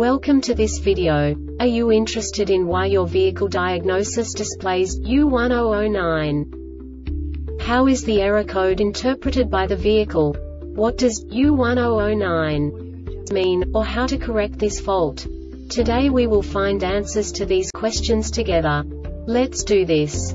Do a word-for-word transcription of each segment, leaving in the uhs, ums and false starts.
Welcome to this video. Are you interested in why your vehicle diagnosis displays U one zero zero nine? How is the error code interpreted by the vehicle? What does U one zero zero nine mean, or how to correct this fault? Today we will find answers to these questions together. Let's do this.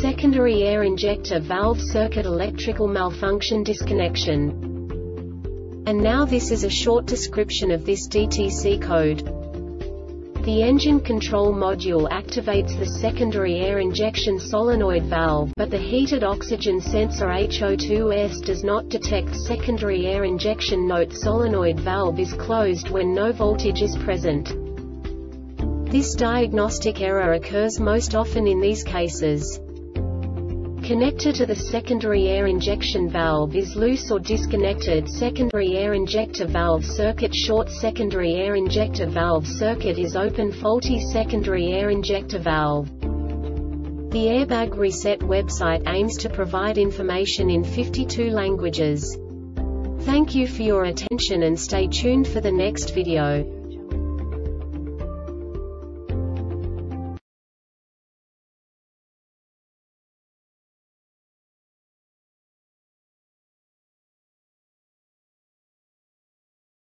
secondary air injector valve circuit electrical malfunction disconnection. And now this is a short description of this D T C code. The engine control module activates the secondary air injection solenoid valve, but the heated oxygen sensor H O two S does not detect secondary air injection. Note: solenoid valve is closed when no voltage is present. This diagnostic error occurs most often in these cases. Connector to the secondary air injection valve is loose or disconnected. Secondary air injector valve circuit short. Secondary air injector valve circuit is open. Faulty secondary air injector valve. The Airbag Reset website aims to provide information in fifty-two languages. Thank you for your attention and stay tuned for the next video.